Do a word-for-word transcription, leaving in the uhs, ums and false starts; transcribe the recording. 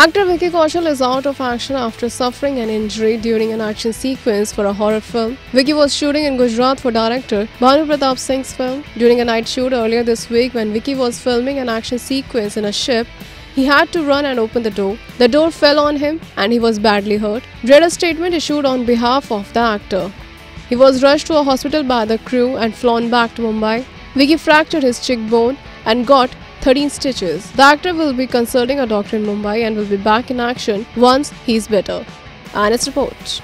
Actor Vicky Kaushal is out of action after suffering an injury during an action sequence for a horror film. Vicky was shooting in Gujarat for director Bhanu Pratap Singh's film. During a night shoot earlier this week, when Vicky was filming an action sequence in a ship, he had to run and open the door. The door fell on him and he was badly hurt. Dreaded statement issued on behalf of the actor. He was rushed to a hospital by the crew and flown back to Mumbai. Vicky fractured his cheekbone and got thirteen stitches. The actor will be consulting a doctor in Mumbai and will be back in action once he's better. Anna's report.